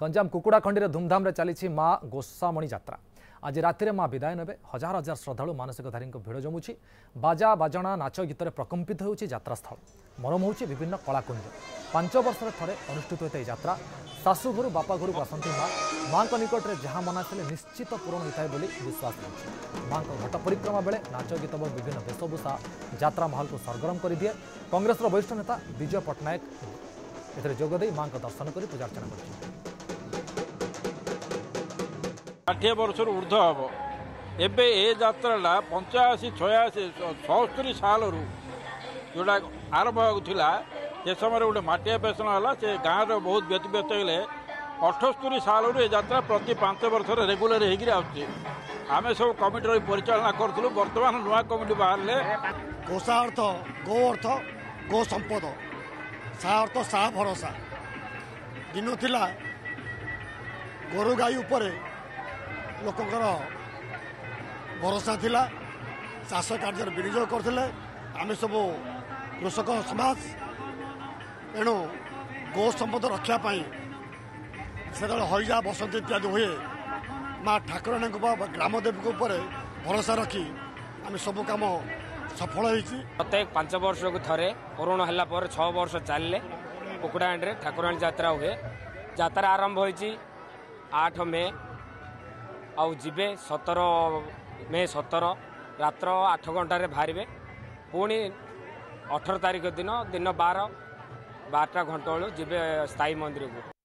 गंजाम कुकुड़ाखंडी धूमधाम चली माँ गोसामणी यात्रा। आज रातिर माँ विदाय नेबे। हजार हजार श्रद्धालु मानसिकधारी भिड़ जमुची। बाजा बाजणा नाच गीत प्रकंपित होउची यात्रास्थल। मनोरम होउची विभिन्न कलाकुंज। 5 वर्ष थरे अनुष्ठित होता है यात्रा। सासू घर बापा घर को आसती माँ। माँ निकट में जहाँ मनासिले निश्चित पूरण होता है बोली विश्वास रही। माँ घट परिक्रमा बेले नाच गीत और विभिन्न वेशभूषा यात्रा महल को सरगरम कर दिए। कांग्रेस वरिष्ठ नेता विजय पट्टनायक एथेर जोग देई माँ का दर्शन कर पूजार्चना कर 80 वर्ष ऊर्ध हम एबे ये यात्रा 85-86-77 साल जोटा आरंभ होता से समय गोटे मटिया पेसन है से गाँव में बहुत व्यतीत होते 78 साल ये यात्रा प्रति 5 वर्ष रेगुला आम सब कमिटी परिचालना करूँ। बर्तमान नुआ कमिटी बाहर गोसा अर्थ गो अर्थ गो संपद सा अर्थ सा भरोसा दिन था गोरु गाई उपर लोकंर भरोसा थिला चाष कार्य विनियोग करते आम सब कृषक समाज एणु गो संपद रक्षापी से हरिजा बसंती इत्यादि हुए माँ ठाकुराणी ग्रामदेवी को ऊपर भरोसा रखी आम सब कम सफल होती। प्रत्येक 5 वर्ष को थे कोरोना है 6 वर्ष चलिए कुकुड़ाहांडी ठाकुराणी यात्रा हुए। यात्रा आरंभ हो 8 मे आउ जीवे 17 मे रात्र 8 घंटे बाहर पुणी 18 तारीख दिन 12 घंटा बेलू जी स्थायी मंदिर को।